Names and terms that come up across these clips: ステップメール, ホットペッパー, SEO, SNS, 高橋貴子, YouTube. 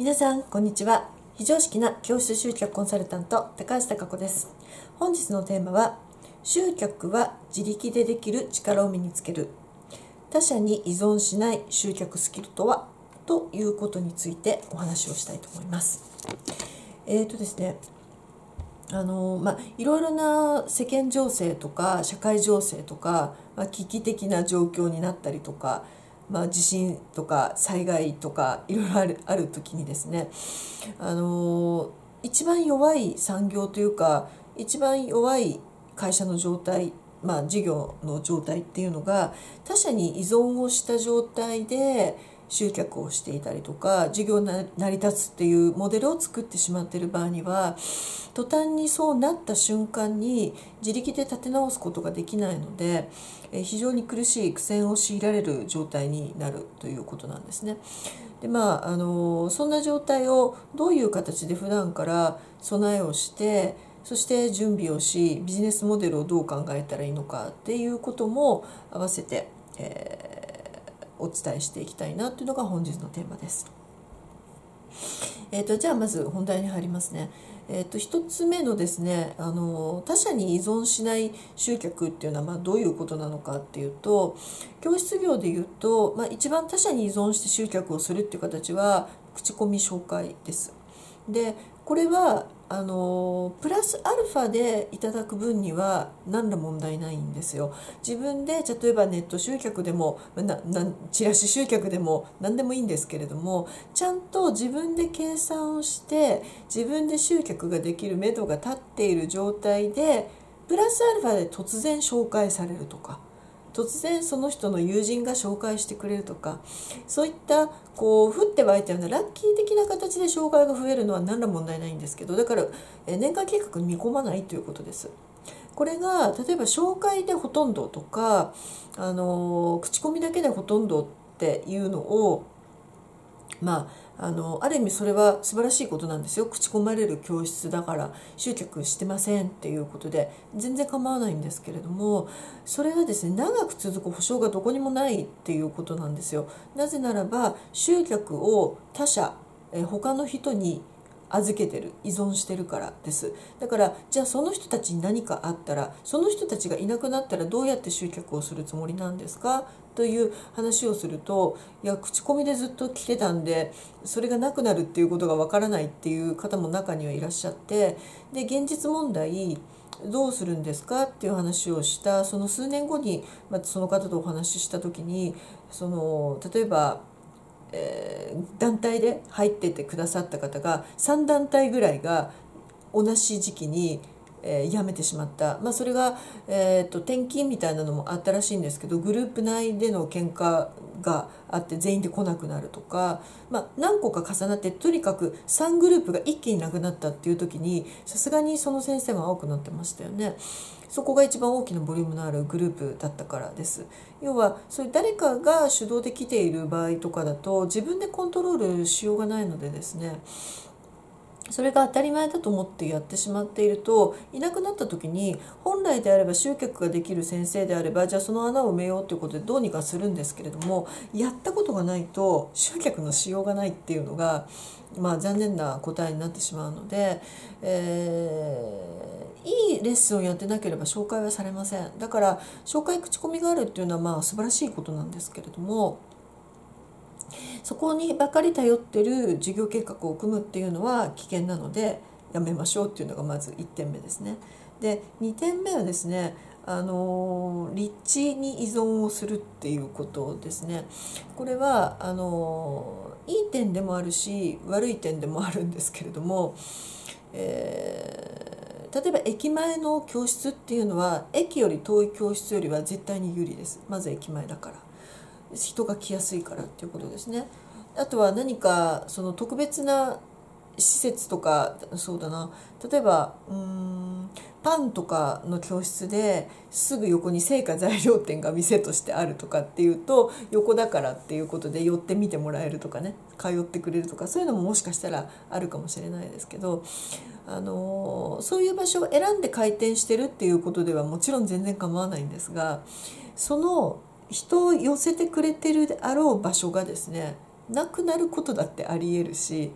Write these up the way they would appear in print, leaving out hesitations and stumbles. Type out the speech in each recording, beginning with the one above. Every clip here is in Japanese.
皆さんこんにちは。非常識な教室集客コンサルタント高橋貴子です。本日のテーマは、集客は自力でできる力を身につける、他者に依存しない集客スキルとは、ということについてお話をしたいと思います。ですね、いろいろな世間情勢とか社会情勢とか、危機的な状況になったりとか、地震とか災害とかいろいろある時にですね、一番弱い産業というか、一番弱い会社の状態、事業の状態っていうのが、他者に依存をした状態で集客をしていたりとか、事業が成り立つっていうモデルを作ってしまっている場合には、途端にそうなった瞬間に自力で立て直すことができないので、非常に苦しい苦戦を強いられる状態になるということなんですね。で、そんな状態をどういう形で普段から備えをして、そして準備をし、ビジネスモデルをどう考えたらいいのかっていうことも合わせて、お伝えしていきたいなというのが本日のテーマです。じゃあまず本題に入りますね。1つ目のですね、他者に依存しない集客っていうのは、どういうことなのかっていうと、教室業でいうと、一番他者に依存して集客をするっていう形は口コミ紹介です。でこれはプラスアルファでいただく分には何ら問題ないんですよ。自分で例えばネット集客でもチラシ集客でも何でもいいんですけれども、ちゃんと自分で計算をして自分で集客ができる目処が立っている状態で、プラスアルファで突然紹介されるとか、突然その人の友人が紹介してくれるとか、そういった降って湧いたようなラッキー的な形で紹介が増えるのは何ら問題ないんですけど、だから年間計画に見込まないということです。これが例えば紹介でほとんどとか、口コミだけでほとんどっていうのを、ある意味それは素晴らしいことなんですよ。口コまれる教室だから集客してませんっていうことで全然構わないんですけれども、それはですね、長く続く保証がどこにもないっていうことなんですよ。なぜならば集客を他者、他の人に預けてる、依存してるからです。だからじゃあその人たちに何かあったら、その人たちがいなくなったらどうやって集客をするつもりなんですかという話をすると、いや口コミでずっと来てたんでそれがなくなるっていうことがわからないっていう方も中にはいらっしゃって、で現実問題どうするんですかっていう話をしたその数年後に、その方とお話しした時に、例えば団体で入っててくださった方が3団体ぐらいが同じ時期に辞めてしまった、それが、転勤みたいなのもあったらしいんですけど、グループ内での喧嘩があって全員で来なくなるとか、何個か重なって、とにかく3グループが一気になくなったっていう時に、さすがにその先生は青くなってましたよね。そこが一番大きなボリュームのあるグループだったからです。要はそういう誰かが主導できている場合とかだと、自分でコントロールしようがないのでですね、それが当たり前だと思ってやってしまっていると、いなくなった時に本来であれば集客ができる先生であれば、じゃあその穴を埋めようということでどうにかするんですけれども、やったことがないと集客のしようがないっていうのが、残念な答えになってしまうので、いいレッスンをやってなければ紹介はされません。だから紹介口コミがあるっていうのは素晴らしいことなんですけれども、そこにばかり頼ってる事業計画を組むっていうのは危険なのでやめましょうっていうのがまず1点目ですね。で2点目はですね、立地に依存をするっていうことですね。これは、いい点でもあるし悪い点でもあるんですけれども、例えば駅前の教室っていうのは駅より遠い教室よりは絶対に有利です。まず駅前だから、人が来やすいからっていうことですね。あとは何かその特別な施設とか、そうだな、例えばパンとかの教室ですぐ横に成果材料店が店としてあるとかっていうと、横だからっていうことで寄ってみてもらえるとかね、通ってくれるとか、そういうのももしかしたらあるかもしれないですけど、そういう場所を選んで開店してるっていうことではもちろん全然構わないんですが、その人を寄せてくれてるであろう場所がですね、なくなることだってありえるし、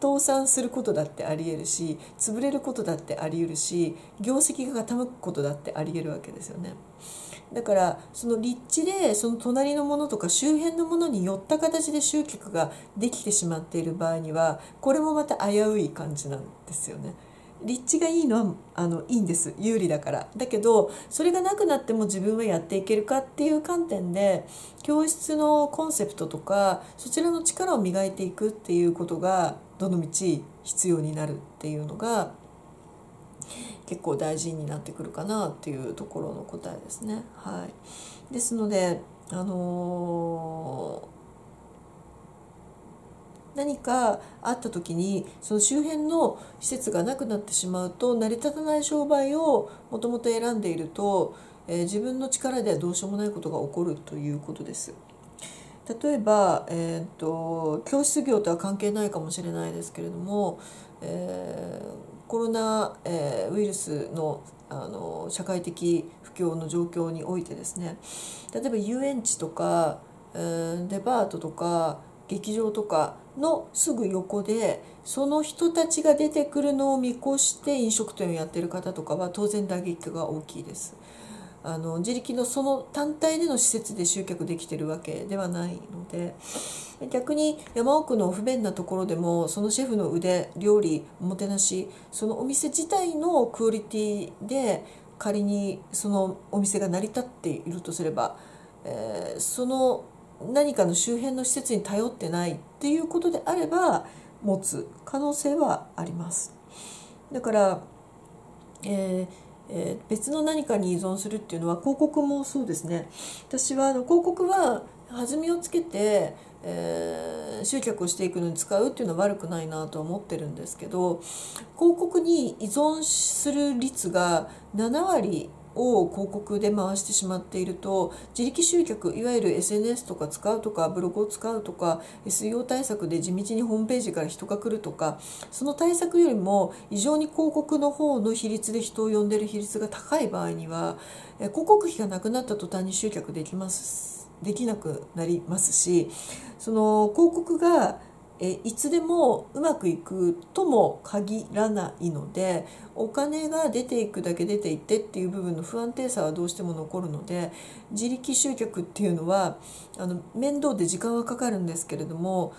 倒産することだってありえるし、潰れることだってあり得るし、業績が傾くことだってあり得るわけですよね。だからその立地でその隣のものとか周辺のものに寄った形で集客ができてしまっている場合には、これもまた危うい感じなんですよね。立地がいいのは、いいんです、有利だから。だけどそれがなくなっても自分はやっていけるかっていう観点で、教室のコンセプトとかそちらの力を磨いていくっていうことがどの道必要になるっていうのが結構大事になってくるかなっていうところの答えですね。はい、ですので、何かあった時にその周辺の施設がなくなってしまうと、成り立たない商売をもともと選んでいると、自分の力ではどうしようもないことが起こるということです。例えば、教室業とは関係ないかもしれないですけれども、コロナ、ウイルスの、社会的不況の状況においてですね、例えば遊園地とか、デパートとか劇場とかのすぐ横でその人たちが出てくるのを見越して飲食店をやってる方とかは当然打撃が大きいです。自力のその単体での施設で集客できてるわけではないので、逆に山奥の不便なところでもそのシェフの腕、料理、おもてなし、そのお店自体のクオリティで仮にそのお店が成り立っているとすれば、その何かの周辺の施設に頼ってないっていうことであれば持つ可能性はあります。だから、別の何かに依存するっていうのは、広告もそうですね。私は広告は弾みをつけて、集客をしていくのに使うっていうのは悪くないなとは思ってるんですけど、広告に依存する率が7割を広告で回してしまっていると、自力集客、いわゆる SNS とか使うとかブログを使うとか SEO 対策で地道にホームページから人が来るとか、その対策よりも異常に広告の方の比率で人を呼んでる比率が高い場合には、広告費がなくなった途端に集客できなくなりますし、その広告がいつでもうまくいくとも限らないので、お金が出ていくだけ出ていってっていう部分の不安定さはどうしても残るので、自力集客っていうのは面倒で時間はかかるんですけれども、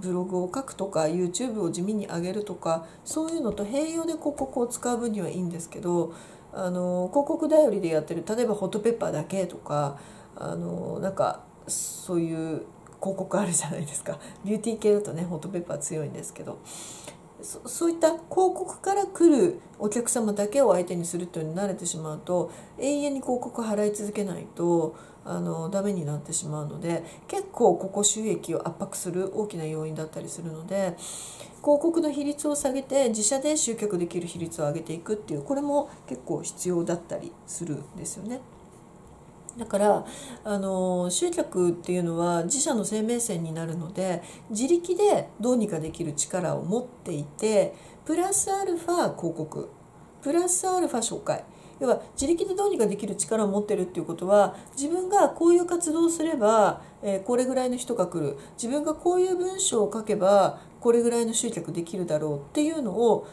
ブログを書くとか YouTube を地味に上げるとか、そういうのと併用で広告を使う分にはいいんですけど、広告頼りでやってる、例えばホットペッパーだけとか、なんかそういう広告あるじゃないですか。ビューティー系だとね、ホットペッパー強いんですけど、そういった広告から来るお客様だけを相手にするというのに慣れてしまうと、永遠に広告払い続けないとダメになってしまうので、結構ここ収益を圧迫する大きな要因だったりするので、広告の比率を下げて自社で集客できる比率を上げていくっていう、これも結構必要だったりするんですよね。だから集客っていうのは自社の生命線になるので、自力でどうにかできる力を持っていて、プラスアルファ広告、プラスアルファ紹介、要は自力でどうにかできる力を持ってるっていうことは、自分がこういう活動をすればこれぐらいの人が来る、自分がこういう文章を書けばこれぐらいの集客できるだろうっていうのを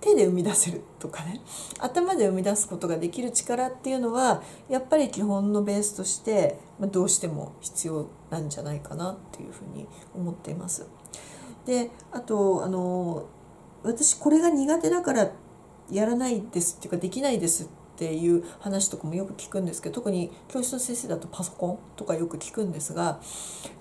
手で生み出せるとかね、頭で生み出すことができる力っていうのは、やっぱり基本のベースとしてどうしても必要なんじゃないかなっていうふうに思っています。で、あと私これが苦手だからやらないですっていうかできないですっていう話とかもよく聞くんですけど、特に教室の先生だとパソコンとかよく聞くんですが、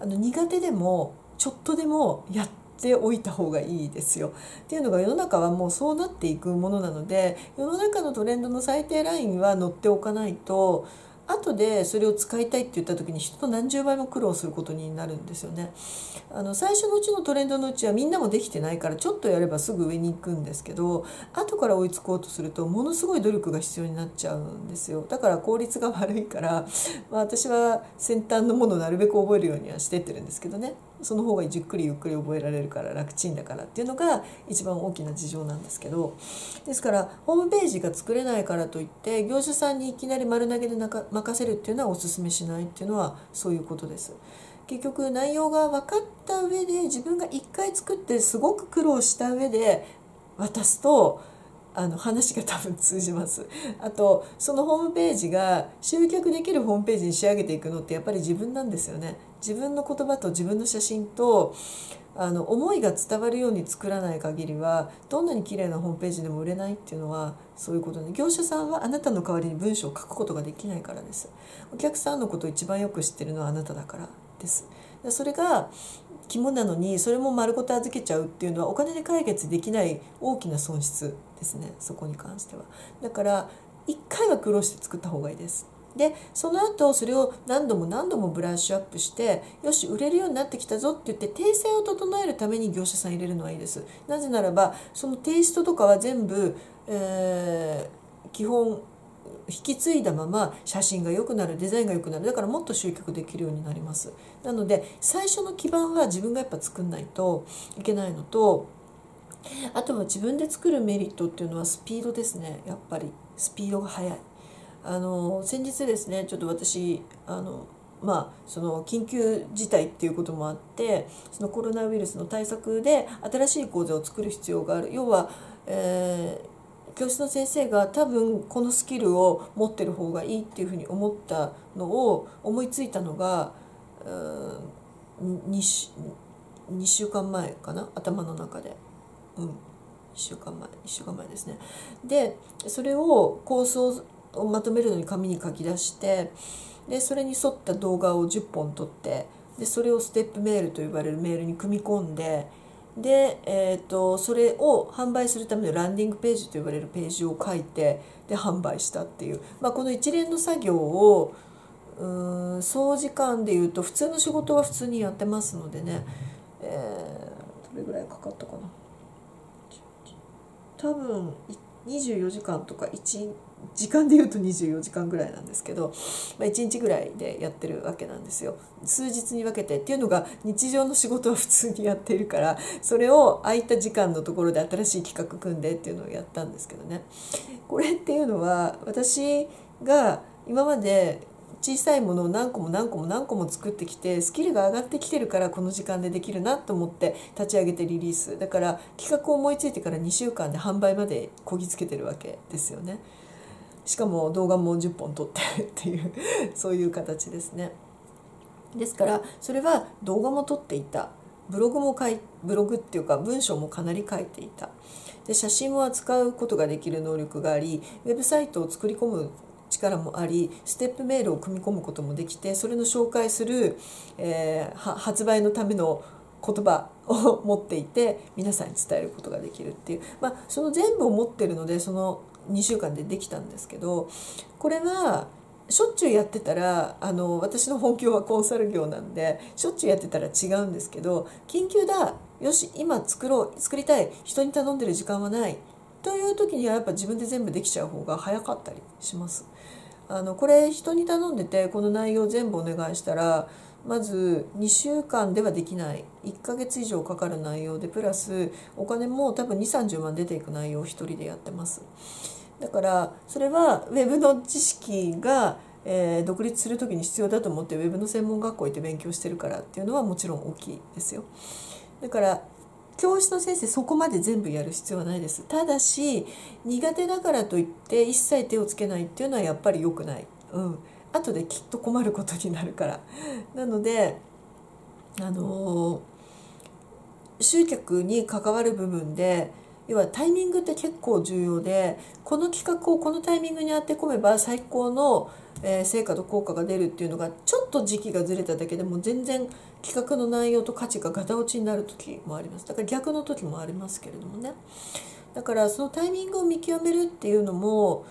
苦手でもちょっとでもやってておいた方がいいですよ。っていうのが、世の中はもうそうなっていくものなので、世の中のトレンドの最低ラインは乗っておかないと、後でそれを使いたいって言った時に人と何十倍も苦労することになるんですよね。最初のうちのトレンドのうちはみんなもできてないから、ちょっとやればすぐ上に行くんですけど、後から追いつこうとするとものすごい努力が必要になっちゃうんですよ。だから効率が悪いから、私は先端のものをなるべく覚えるようにはしてってるんですけどね。その方がじっくりゆっくり覚えられるから、楽ちんだからっていうのが一番大きな事情なんですけど、ですからホームページが作れないからといって業者さんにいきなり丸投げで任せるっていうのはおすすめしないっていうのはそういうことです。結局内容が分かった上で自分が一回作ってすごく苦労した上で渡すと話が多分通じます。あとそのホームページが集客できるホームページに仕上げていくのってやっぱり自分なんですよね。自分の言葉と自分の写真と思いが伝わるように作らない限りはどんなに綺麗なホームページでも売れないっていうのはそういうことで、業者さんはあなたの代わりに文章を書くことができないからです。お客さんのことを一番よく知ってるのはあなただからです。それが肝なのにそれも丸ごと預けちゃうっていうのはお金で解決できない大きな損失ですね、そこに関しては。だから1回は苦労して作った方がいいです。でその後それを何度も何度もブラッシュアップしてよし売れるようになってきたぞって言って訂正を整えるために業者さん入れるのはいいです。なぜならばそのテイストとかは全部、基本引き継いだまま写真が良くなる、デザインが良くなる、だからもっと集客できるようになります。なので最初の基盤は自分がやっぱ作んないといけないのと、あとは自分で作るメリットっていうのはスピードですね。やっぱりスピードが速い。先日ですねちょっと私その緊急事態っていうこともあってそのコロナウイルスの対策で新しい講座を作る必要がある。要は、教室の先生が多分このスキルを持ってる方がいいっていうふうに思ったのを思いついたのが2週間前かな、頭の中で。1週間前ですね。でそれを構想をまとめるのに紙に書き出して、でそれに沿った動画を10本撮って、でそれをステップメールと呼ばれるメールに組み込んで、でそれを販売するためのランディングページと呼ばれるページを書いて、で販売したっていう、この一連の作業を総時間でいうと普通の仕事は普通にやってますのでね、どれぐらいかかったかな、多分24時間とか時間でいうと24時間ぐらいなんですけど、1日ぐらいでやってるわけなんですよ、数日に分けてっていうのが日常の仕事は普通にやっているから、それを空いた時間のところで新しい企画組んでっていうのをやったんですけどね。これっていうのは私が今まで小さいものを何個も何個も何個も作ってきてスキルが上がってきてるから、この時間でできるなと思って立ち上げてリリース、だから企画を思いついてから2週間で販売までこぎつけてるわけですよね。しかも動画も10本撮ってっていうそういう形ですね。ですからそれは動画も撮っていた、ブログっていうか文章もかなり書いていた、で写真も扱うことができる能力があり、ウェブサイトを作り込む力もあり、ステップメールを組み込むこともできて、それの紹介する、発売のための言葉を持っていて皆さんに伝えることができるっていう、その全部を持ってるのでその2週間でできたんですけど、これはしょっちゅうやってたら私の本業はコンサル業なんでしょっちゅうやってたら違うんですけど、緊急だ、よし今作りたい、人に頼んでる時間はないという時にはやっぱ自分で全部できちゃう方が早かったりします。これ人に頼んでてこの内容全部お願いしたらまず2週間ではできない、1ヶ月以上かかる内容でプラスお金も多分2,30万出ていく内容を1人でやってます。だからそれはウェブの知識が独立する時に必要だと思ってウェブの専門学校行って勉強してるからっていうのはもちろん大きいですよ。だから教室の先生そこまで全部やる必要はないです。ただし苦手だからといって一切手をつけないっていうのはやっぱり良くない。後できっと困ることになるから。なので集客に関わる部分で要はタイミングって結構重要で、この企画をこのタイミングに当て込めば最高の成果と効果が出るっていうのが、ちょっと時期がずれただけでも全然企画の内容と価値がガタ落ちになる時もあります。だから逆の時もありますけれどもね。だからそのタイミングを見極めるっていうのも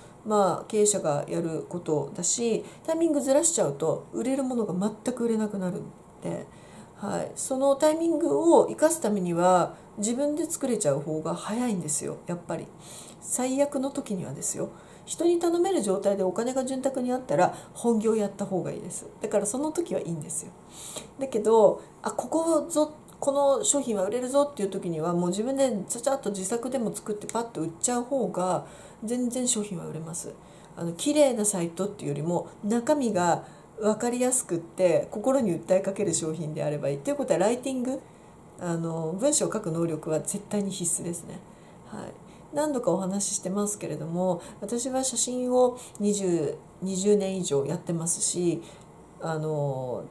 経営者がやることだし、タイミングずらしちゃうと売れるものが全く売れなくなるんで、そのタイミングを生かすためには自分で作れちゃう方が早いんですよ、やっぱり。最悪の時にはですよ。人に頼める状態でお金が潤沢にあったら本業やった方がいいです。だからその時はいいんですよ。だけどこの商品は売れるぞっていう時にはもう自分でちゃっと自作でも作ってパッと売っちゃう方が全然商品は売れます。綺麗なサイトっていうよりも中身が分かりやすくって心に訴えかける商品であればいい。ということはライティング、文章を書く能力は絶対に必須ですね。はい、何度かお話ししてますけれども、私は写真を20年以上やってますし、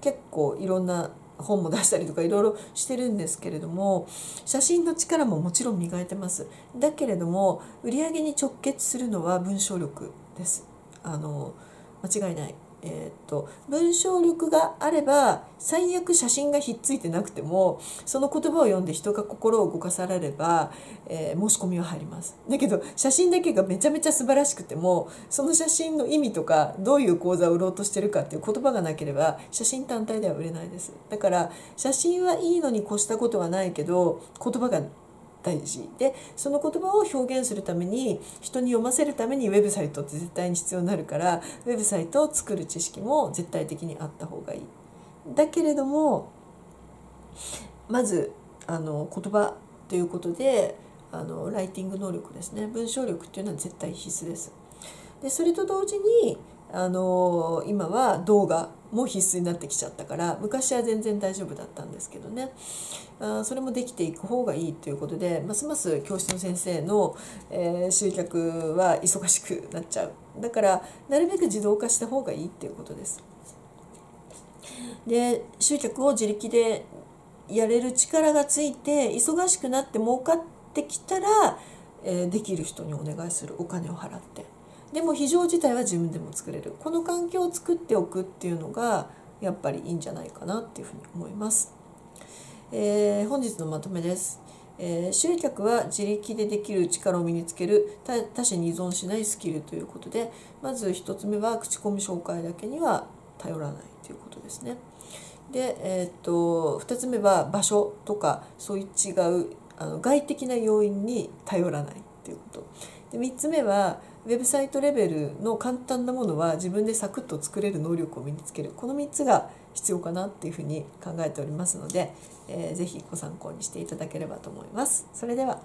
結構いろんな本も出したりとかいろいろしてるんですけれども、写真の力ももちろん磨いてます。だけれども売り上げに直結するのは文章力です。間違いない。文章力があれば最悪写真がひっついてなくてもその言葉を読んで人が心を動かされれば、申し込みは入ります。だけど写真だけがめちゃめちゃ素晴らしくてもその写真の意味とかどういう講座を売ろうとしてるかっていう言葉がなければ写真単体では売れないです。だから写真はいいのに越したことはないけど言葉が大事で、その言葉を表現するために人に読ませるためにウェブサイトって絶対に必要になるから、ウェブサイトを作る知識も絶対的にあった方がいい。だけれどもまず言葉ということでライティング能力ですね、文章力っていうのは絶対必須です。でそれと同時に今は動画も必須になってきちゃったから、昔は全然大丈夫だったんですけどね、それもできていく方がいいということで、ますます教室の先生の、集客は忙しくなっちゃう。だからなるべく自動化した方がいいっていうことです。で集客を自力でやれる力がついて忙しくなって儲かってきたら、できる人にお願いする、お金を払って。でも非常事態は自分でも作れる、この環境を作っておくっていうのがやっぱりいいんじゃないかなっていうふうに思います。本日のまとめです。集客は自力でできる力を身につける、他者に依存しないスキルということで、まず1つ目は口コミ紹介だけには頼らないということですね。で、2つ目は場所とかそういう違う外的な要因に頼らないということで、3つ目はウェブサイトレベルの簡単なものは自分でサクッと作れる能力を身につける、この3つが必要かなっていうふうに考えておりますので、ぜひご参考にしていただければと思います。それでは。